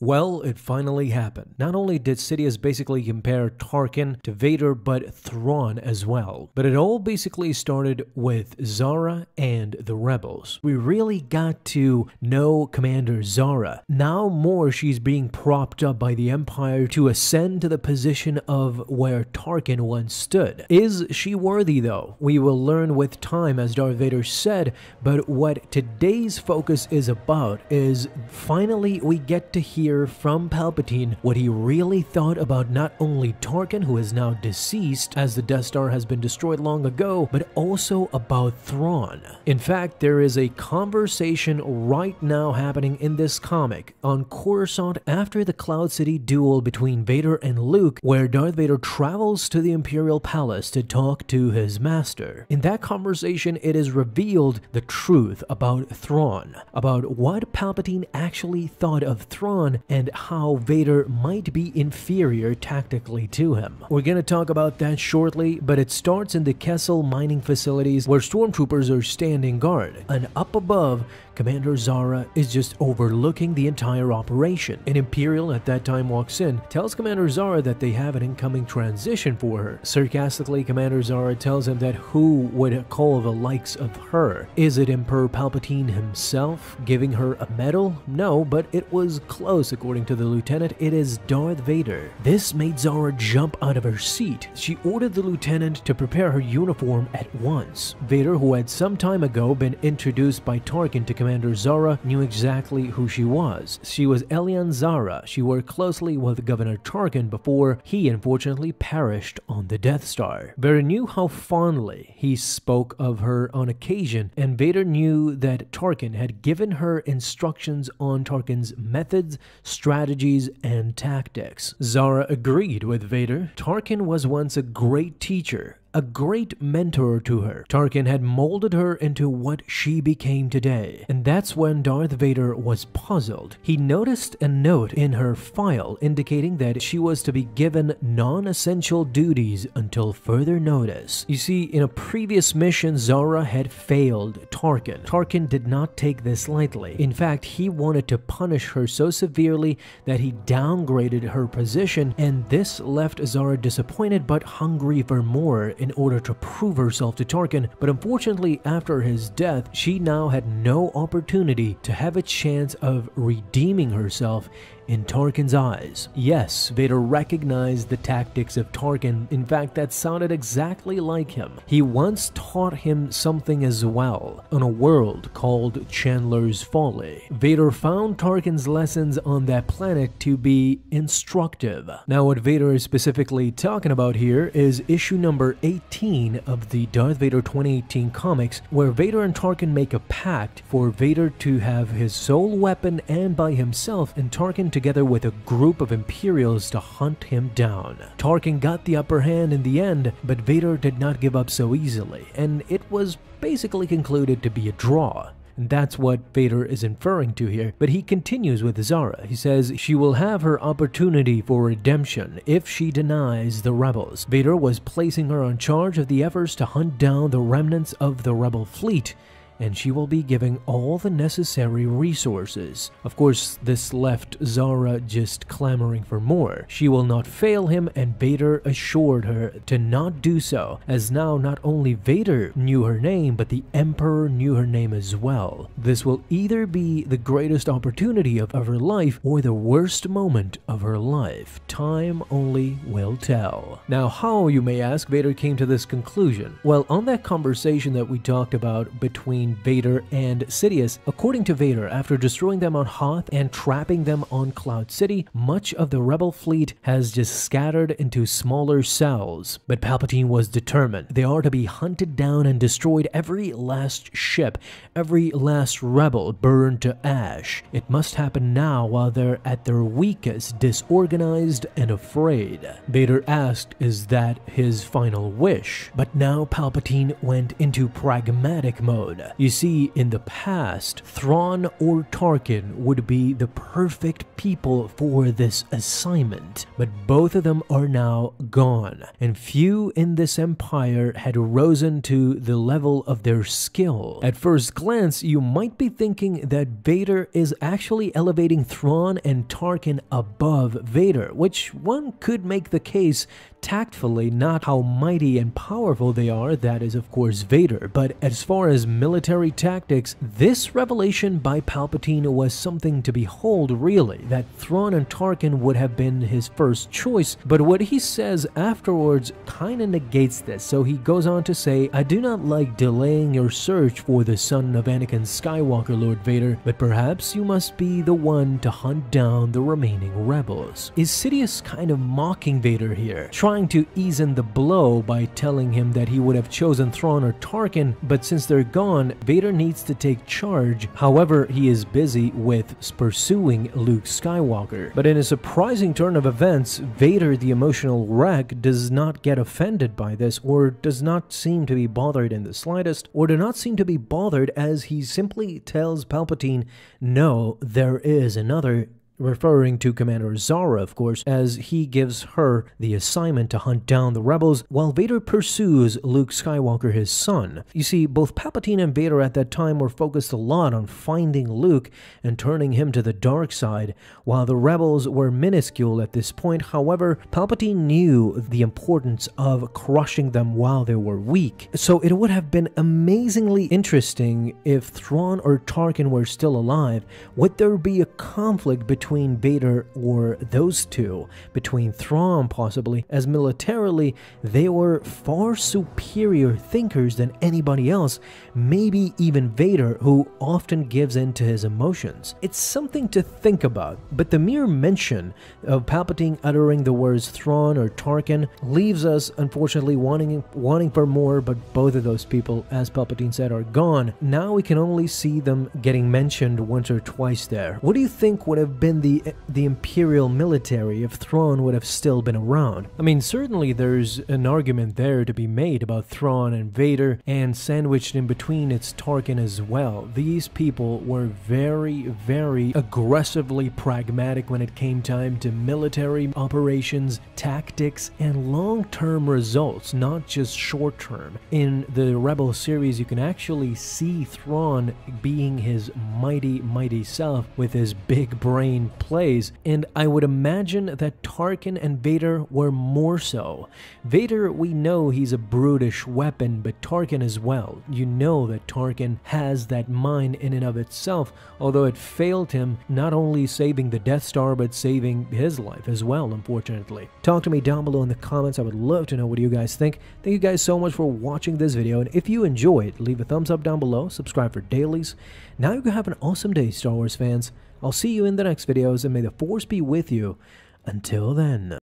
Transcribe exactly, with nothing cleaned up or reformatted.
Well, it finally happened. Not only did Sidious basically compare Tarkin to Vader, but Thrawn as well. But it all basically started with Zarra and the rebels. We really got to know Commander Zarra. Now more she's being propped up by the Empire to ascend to the position of where Tarkin once stood. Is she worthy though? We will learn with time, as Darth Vader said, but what today's focus is about is finally we get to hear from Palpatine what he really thought about not only Tarkin, who is now deceased as the Death Star has been destroyed long ago, but also about Thrawn. In fact, there is a conversation right now happening in this comic on Coruscant after the Cloud City duel between Vader and Luke, where Darth Vader travels to the Imperial Palace to talk to his master. In that conversation, it is revealed the truth about Thrawn, about what Palpatine actually thought of Thrawn and how Vader might be inferior tactically to him. We're gonna talk about that shortly, but it starts in the Kessel mining facilities where stormtroopers are standing guard, and up above, Commander Zarra is just overlooking the entire operation. An Imperial at that time walks in, tells Commander Zarra that they have an incoming transition for her. Sarcastically, Commander Zarra tells him that who would call the likes of her? Is it Emperor Palpatine himself giving her a medal? No, but it was close. According to the lieutenant, it is Darth Vader. This made Zarra jump out of her seat. She ordered the lieutenant to prepare her uniform at once. Vader, who had some time ago been introduced by Tarkin to Commander Commander Zarra, knew exactly who she was. She was Ellian Zarra. She worked closely with Governor Tarkin before he unfortunately perished on the Death Star. Vader knew how fondly he spoke of her on occasion, and Vader knew that Tarkin had given her instructions on Tarkin's methods, strategies, and tactics. Zarra agreed with Vader. Tarkin was once a great teacher, a great mentor to her. Tarkin had molded her into what she became today. And that's when Darth Vader was puzzled. He noticed a note in her file indicating that she was to be given non-essential duties until further notice. You see, in a previous mission, Zarra had failed Tarkin. Tarkin did not take this lightly. In fact, he wanted to punish her so severely that he downgraded her position, and this left Zarra disappointed but hungry for more in order to prove herself to Tarkin. But unfortunately, after his death, she now had no opportunity to have a chance of redeeming herself in Tarkin's eyes. Yes, Vader recognized the tactics of Tarkin. In fact, that sounded exactly like him. He once taught him something as well on a world called Chandler's Folly. Vader found Tarkin's lessons on that planet to be instructive. Now, what Vader is specifically talking about here is issue number eighteen of the Darth Vader twenty eighteen comics, where Vader and Tarkin make a pact for Vader to have his sole weapon and by himself, and Tarkin to together with a group of Imperials to hunt him down. Tarkin got the upper hand in the end, but Vader did not give up so easily, and it was basically concluded to be a draw. And that's what Vader is inferring to here. But he continues with Zarra. He says she will have her opportunity for redemption if she denies the rebels. Vader was placing her in charge of the efforts to hunt down the remnants of the rebel fleet, and she will be giving all the necessary resources. Of course, this left Zarra just clamoring for more. She will not fail him, and Vader assured her to not do so, as now not only Vader knew her name, but the Emperor knew her name as well. This will either be the greatest opportunity of, of her life or the worst moment of her life. Time only will tell. Now, how, you may ask, Vader came to this conclusion? Well, on that conversation that we talked about between Vader and Sidious, according to Vader, after destroying them on Hoth and trapping them on Cloud City, much of the rebel fleet has just scattered into smaller cells. But Palpatine was determined. They are to be hunted down and destroyed, every last ship, every last rebel burned to ash. It must happen now while they're at their weakest, disorganized and afraid. Vader asked, is that his final wish? But now Palpatine went into pragmatic mode. You see, in the past, Thrawn or Tarkin would be the perfect people for this assignment, but both of them are now gone, and few in this empire had risen to the level of their skill. At first glance, you might be thinking that Vader is actually elevating Thrawn and Tarkin above Vader, which one could make the case tactfully, not how mighty and powerful they are, that is of course Vader, but as far as military tactics, this revelation by Palpatine was something to behold really, that Thrawn and Tarkin would have been his first choice, but what he says afterwards kinda negates this, so he goes on to say, "I do not like delaying your search for the son of Anakin Skywalker, Lord Vader, but perhaps you must be the one to hunt down the remaining rebels." Is Sidious kind of mocking Vader here, trying to ease in the blow by telling him that he would have chosen Thrawn or Tarkin, but since they're gone, Vader needs to take charge? However, he is busy with pursuing Luke Skywalker. But in a surprising turn of events, Vader, the emotional wreck, does not get offended by this, or does not seem to be bothered in the slightest, or do not seem to be bothered, as he simply tells Palpatine, "No, there is another," referring to Commander Zarra, of course, as he gives her the assignment to hunt down the rebels, while Vader pursues Luke Skywalker, his son. You see, both Palpatine and Vader at that time were focused a lot on finding Luke and turning him to the dark side, while the rebels were minuscule at this point. However, Palpatine knew the importance of crushing them while they were weak, so it would have been amazingly interesting if Thrawn or Tarkin were still alive. Would there be a conflict between between Vader or those two, between Thrawn possibly, as militarily they were far superior thinkers than anybody else, maybe even Vader, who often gives in to his emotions. It's something to think about, but the mere mention of Palpatine uttering the words Thrawn or Tarkin leaves us unfortunately wanting, wanting for more, but both of those people, as Palpatine said, are gone. Now we can only see them getting mentioned once or twice there. What do you think would have been the the Imperial military if Thrawn would have still been around? I mean, certainly there's an argument there to be made about Thrawn and Vader, and sandwiched in between it's Tarkin as well. These people were very, very aggressively pragmatic when it came time to military operations, tactics, and long-term results, not just short-term. In the Rebel series, you can actually see Thrawn being his mighty, mighty self with his big brain plays, and I would imagine that Tarkin and Vader were more so. Vader, we know he's a brutish weapon, but Tarkin as well. You know that Tarkin has that mind in and of itself, although it failed him, not only saving the Death Star, but saving his life as well, unfortunately. Talk to me down below in the comments. I would love to know what you guys think. Thank you guys so much for watching this video, and if you enjoyed, leave a thumbs up down below, subscribe for dailies. Now you can have an awesome day, Star Wars fans. I'll see you in the next videos, and may the Force be with you. Until then.